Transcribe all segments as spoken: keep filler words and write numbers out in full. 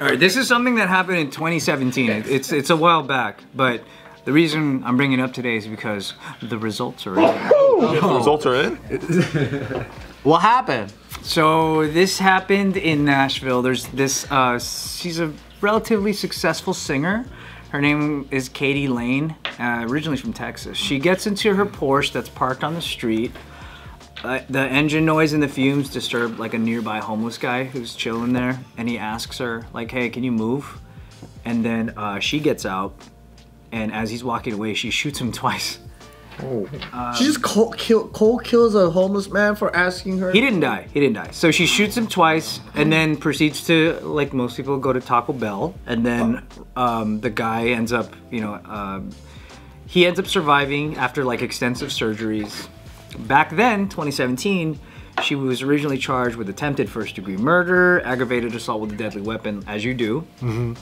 All right, this is something that happened in twenty seventeen. It, it's it's a while back, but the reason I'm bringing it up today is because the results are in. Oh. The results are in? What happened? So this happened in Nashville. There's this, uh, she's a relatively successful singer. Her name is Katy Lane, uh, originally from Texas. She gets into her Porsche that's parked on the street. Uh, the engine noise and the fumes disturb like a nearby homeless guy who's chilling there, and he asks her like, hey, can you move? And then uh, she gets out, and as he's walking away, she shoots him twice. Oh. Um, she just cold, kill, cold kills a homeless man for asking her? He didn't die, he didn't die. So she shoots him twice and then proceeds to, like most people, go to Taco Bell. And then um, the guy ends up, you know, um, he ends up surviving after like extensive surgeries. Back then, twenty seventeen, she was originally charged with attempted first-degree murder, aggravated assault with a deadly weapon, as you do. Mm-hmm.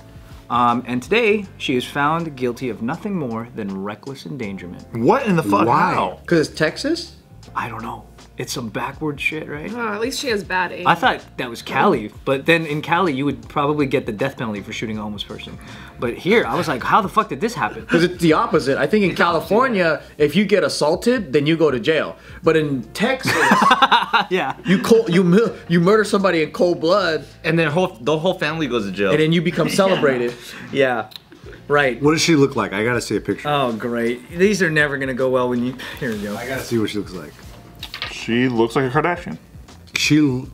Um, and today, she is found guilty of nothing more than reckless endangerment. What in the fuck? Wow. Because it's Texas? I don't know. It's some backward shit, right? Oh, at least she has bad aim. I thought that was Cali, but then in Cali, you would probably get the death penalty for shooting a homeless person. But here, I was like, how the fuck did this happen? Because it's the opposite. I think in California, if you get assaulted, then you go to jail. But in Texas, yeah, you cold, you you murder somebody in cold blood, and then whole, the whole family goes to jail, and then you become celebrated. Yeah. Right. What does she look like? I gotta see a picture. Oh, great. These are never gonna go well when you. Here we go. I gotta see what she looks like. She looks like a Kardashian. She... one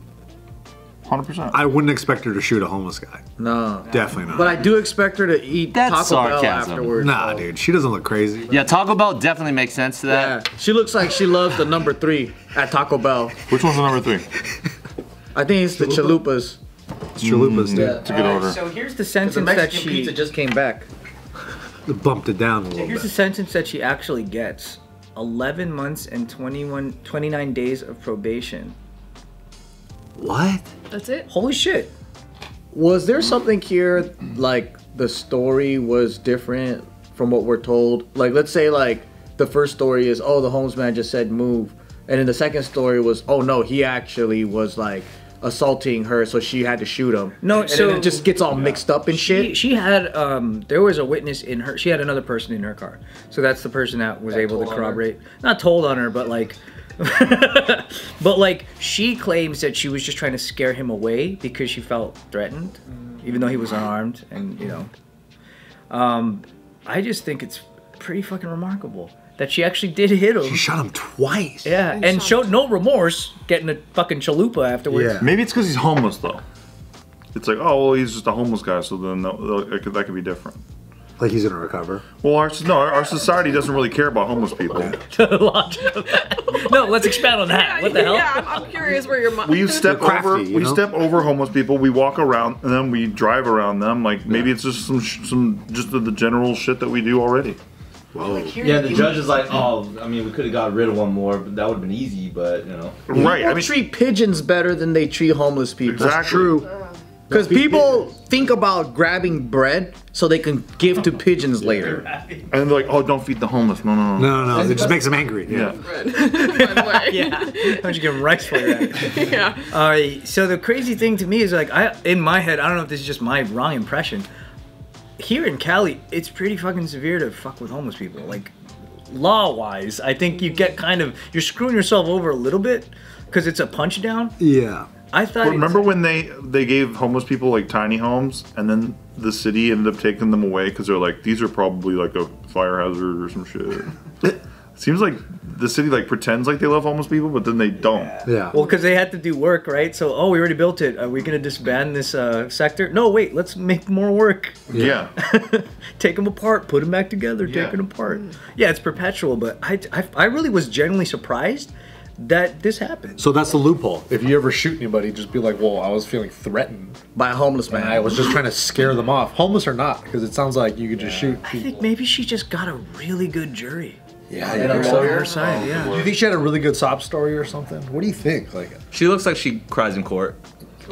hundred percent. I wouldn't expect her to shoot a homeless guy. No. Definitely not. But I do expect her to eat That's Taco sarcasm. Bell afterwards. Nah, so. Dude. She doesn't look crazy. Yeah, Taco Bell definitely makes sense to that. Yeah. She looks like she loves the number three at Taco Bell. Which one's the number three? I think it's the chalupas. It's chalupas, mm, dude. Yeah. It's a good order. Right, so here's the sentence the Mexican that she... pizza just came back. Bumped it down a little so here's bit. Here's the sentence that she actually gets. eleven months and twenty-one, twenty-nine days of probation. What? That's it? Holy shit. Was there something here, like, the story was different from what we're told? Like, let's say, like, the first story is, oh, the homeless man just said move. And then the second story was, oh, no, he actually was, like, assaulting her, so she had to shoot him. No, and so... it just gets all mixed up and she, shit. She had, um, there was a witness in her, she had another person in her car. So that's the person that was that able to corroborate. Not told on her, but like, but like, she claims that she was just trying to scare him away because she felt threatened, mm. even though he was unarmed and, you know. Um, I just think it's pretty fucking remarkable that she actually did hit him. She shot him twice. Yeah, and, and showed no remorse getting a fucking chalupa afterwards. Yeah. Maybe it's because he's homeless, though. It's like, oh, well, he's just a homeless guy, so then that could, that could be different. Like he's gonna recover. Well, our, no, our society doesn't really care about homeless people. No, let's expand on that. Yeah, what the hell? Yeah, I'm curious where your mind. We step crafty, over, you know? We step over homeless people. We walk around and then we drive around them. Like maybe yeah. it's just some, some, just the, the general shit that we do already. Whoa. Yeah, the judge is like, oh, I mean, we could have got rid of one more, but that would have been easy, but, you know. Right. People I mean, treat pigeons better than they treat homeless people. Exactly. That's true. Because people pigeons. think about grabbing bread so they can give to pigeons later. And they're like, oh, don't feed the homeless. No, no, no. No, no, no. It just makes them angry. Yeah. Yeah. Yeah. Why don't you give them rice for that? Yeah. All right. So the crazy thing to me is, like, I in my head, I don't know if this is just my wrong impression. Here in Cali, it's pretty fucking severe to fuck with homeless people. Like, law-wise, I think you get kind of, you're screwing yourself over a little bit because it's a punch down. Yeah. I thought. Well, remember when they they gave homeless people like tiny homes, and then the city ended up taking them away because they're like, these are probably like a fire hazard or some shit. Seems like the city like pretends like they love homeless people, but then they don't. Yeah. yeah. Well, because they had to do work, right? So, oh, we already built it. Are we gonna disband this uh, sector? No, wait. Let's make more work. Yeah. yeah. Take them apart. Put them back together. Yeah. Take them apart. Mm. Yeah, it's perpetual. But I, I, I really was genuinely surprised that this happened. So that's the loophole. If you ever shoot anybody, just be like, "Whoa, I was feeling threatened by a homeless man. I was just trying to scare them off, homeless or not." Because it sounds like you could just yeah. shoot people. I think maybe she just got a really good jury. Yeah, you think so? Her side, yeah. Do you think she had a really good sob story or something? What do you think? Like, she looks like she cries in court.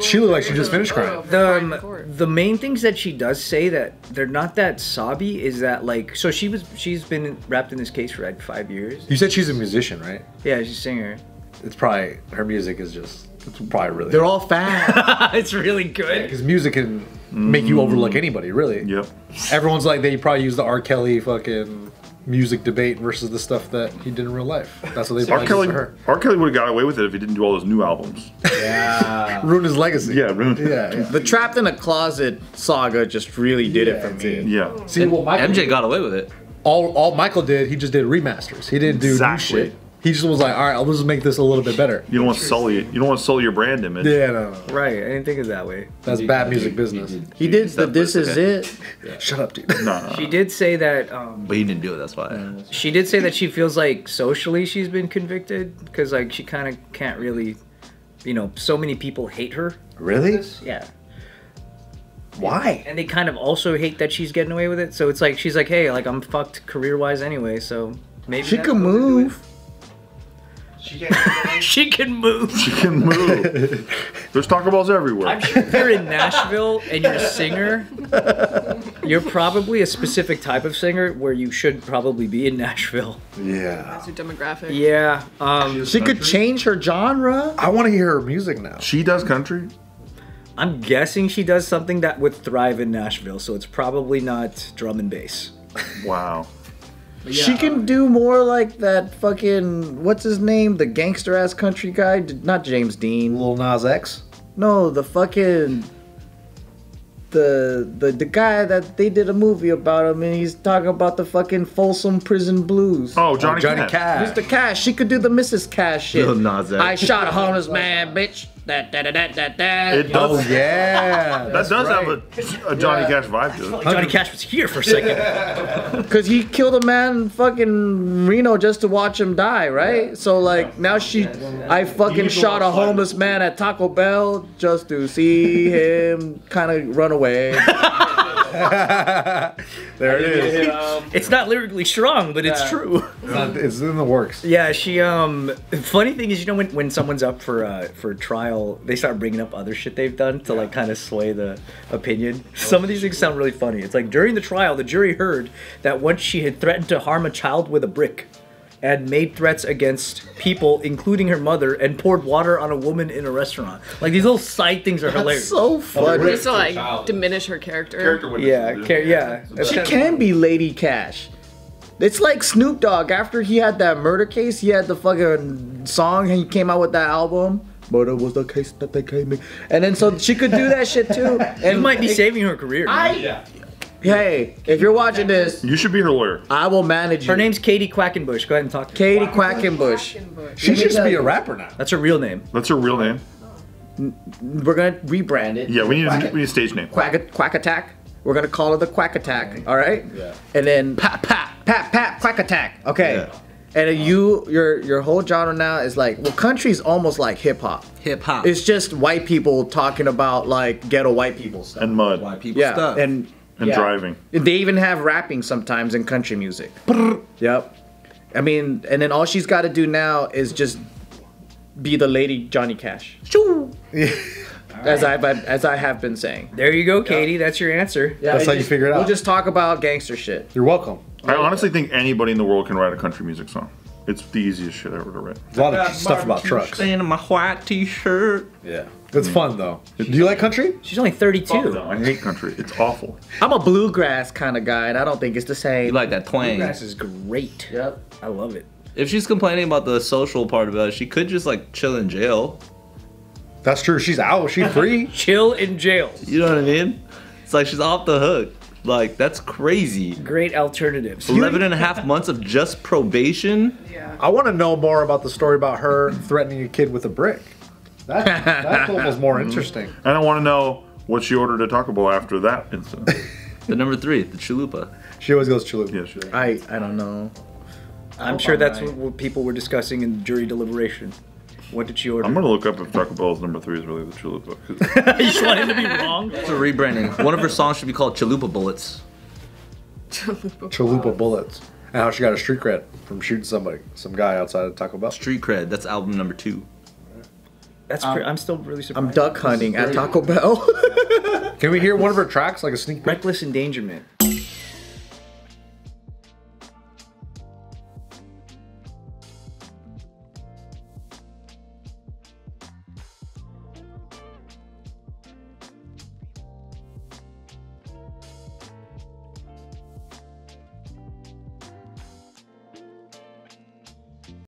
She looks like she just finished crying. The um, the main things that she does say that they're not that sobby is that, like, so she was she's been wrapped in this case for like five years. You said she's a musician, right? Yeah, she's a singer. It's probably her music is just it's probably really. They're good. all fat. It's really good. Because yeah, music and make you overlook anybody, really. Yep. Everyone's like, they probably use the R. Kelly fucking music debate versus the stuff that he did in real life. That's what they R. Kelly, her. R. Kelly would have got away with it if he didn't do all those new albums. Yeah. Ruined his legacy. Yeah, ruined it. Yeah, yeah. The Trapped in a Closet saga just really did yeah, it for me. Yeah. See, well, Michael, M J got away with it. All, all Michael did, he just did remasters. He didn't do exactly. new shit. He just was like, all right, I'll just make this a little bit better. You don't want to sully it. You don't want to sully your brand image. Yeah, no, no. Right. I didn't think of it that way. That's you, bad music you, business. You, you, he did the This Is It. Yeah. Shut up, dude. No, no, no. She did say that. Um, but he didn't do it. That's why. Yeah. She did say that she feels like socially she's been convicted because like she kind of can't really, you know, so many people hate her. Really? Yeah. Why? And they kind of also hate that she's getting away with it. So it's like she's like, hey, like I'm fucked career wise anyway. So maybe she could move. She can, she can move. She can move. There's Taco Bells everywhere. I'm sure if you're in Nashville and you're a singer, you're probably a specific type of singer where you should probably be in Nashville. Yeah. That's your demographic. Yeah. Um, she could change her genre. I want to hear her music now. She does country. I'm guessing she does something that would thrive in Nashville, so it's probably not drum and bass. Wow. Yeah. She can do more like that fucking, what's his name? The gangster ass country guy? Not James Dean. Lil Nas X? No, the fucking, the, the the guy that they did a movie about him and he's talking about the fucking Folsom Prison Blues. Oh, Johnny, oh, Johnny Cash. Mister Cash. She could do the Missus Cash shit. Lil Nas X. I shot a homeless man, bitch. That, that, that, that, that. It does. Oh, yeah. That does right. have a, a Johnny yeah. Cash vibe to it. Like Johnny Cash was here for a second. Because he killed a man in fucking Reno just to watch him die, right? Yeah. So, like, yeah. now she, yeah, yeah, yeah. I fucking shot a homeless man at Taco Bell just to see him kind of run away. There it is. Um, it's not lyrically strong, but yeah. it's true. Uh, it's in the works. Yeah, she. Um, funny thing is, you know, when when someone's up for uh, for trial, they start bringing up other shit they've done to yeah. like kind of sway the opinion. Oh, Some of these things sound really funny. It's like during the trial, the jury heard that once she had threatened to harm a child with a brick, and made threats against people, including her mother, and poured water on a woman in a restaurant. Like, these little side things are That's hilarious. so funny. Just to, like, child. diminish her character. character yeah, car yeah. She can be Lady Cash. It's like Snoop Dogg. After he had that murder case, he had the fucking song, and he came out with that album. Murder was the case that they came in. And then, so she could do that shit, too. And you might be it, saving her career. I... Yeah. Hey, if you're watching this, you should be her lawyer. I will manage you. Her name's Katie Quackenbush. Go ahead and talk to Katie her. Quackenbush. Quackenbush. She, she should just be a rapper now. That's her real name. That's her real name. We're going to rebrand it. Yeah, we need, a, we need a stage name. Quack, Quack Attack. We're going to call it the Quack Attack. All right? Yeah. And then Pat, Pat, Pat, Pat, Quack Attack. Okay. Yeah. And you, your your whole genre now is like, well, country's almost like hip hop. Hip hop. It's just white people talking about like ghetto white people stuff. And mud. White people yeah. stuff. And And yeah. driving. They even have rapping sometimes in country music. Yep. I mean, and then all she's got to do now is just be the Lady Johnny Cash. Shoo! Yeah. As right. I as I have been saying. There you go, Katie. Yeah. That's your answer. Yeah, That's how just, you figure it out. We'll just talk about gangster shit. You're welcome. I honestly think anybody in the world can write a country music song. It's the easiest shit ever to write. A lot of stuff about trucks. In my white t-shirt. Yeah. It's fun though. Do you like country? She's only thirty-two. Oh, no, I hate country. It's awful. I'm a bluegrass kind of guy, and I don't think it's the same. You like that twang? Bluegrass is great. Yep, I love it. If she's complaining about the social part about it, she could just like chill in jail. That's true. She's out. She's free. Chill in jail. You know what I mean? It's like she's off the hook. Like that's crazy. Great alternatives. Eleven and a half months of just probation. Yeah. I want to know more about the story about her threatening a kid with a brick. That, that's almost more interesting. And I want to know what she ordered at Taco Bell after that incident. The number three, the chalupa. She always goes chalupa. Yeah, she I, I don't know. I'm oh, sure that's right. what people were discussing in jury deliberation. What did she order? I'm going to look up if Taco Bell's number three is really the chalupa. You just want him to be wrong? It's a rebranding. One of her songs should be called Chalupa Bullets. Chalupa, chalupa Bullets. And how she got a street cred from shooting somebody, some guy outside of Taco Bell. Street cred, that's album number two. That's um, I'm still really surprised. I'm duck hunting at Taco Bell. Can we hear one of her tracks, like a sneak peek? Reckless Endangerment.